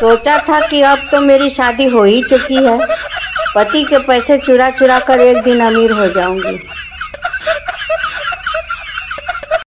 सोचा था कि अब तो मेरी शादी हो ही चुकी है, पति के पैसे चुरा चुरा कर एक दिन अमीर हो जाऊंगी।